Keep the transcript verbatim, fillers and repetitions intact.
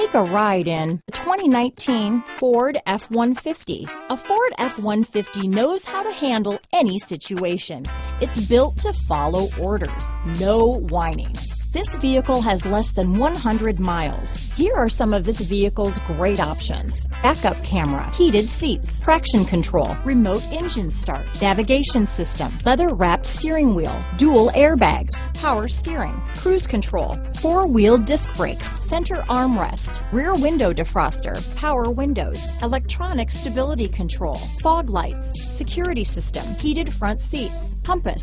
Take a ride in the twenty nineteen Ford F one fifty. A Ford F one fifty knows how to handle any situation. It's built to follow orders, no whining. This vehicle has less than one hundred miles. Here are some of this vehicle's great options: backup camera, heated seats, traction control, remote engine start, navigation system, leather-wrapped steering wheel, dual airbags, power steering, cruise control, four-wheel disc brakes, center armrest, rear window defroster, power windows, electronic stability control, fog lights, security system, heated front seats, compass,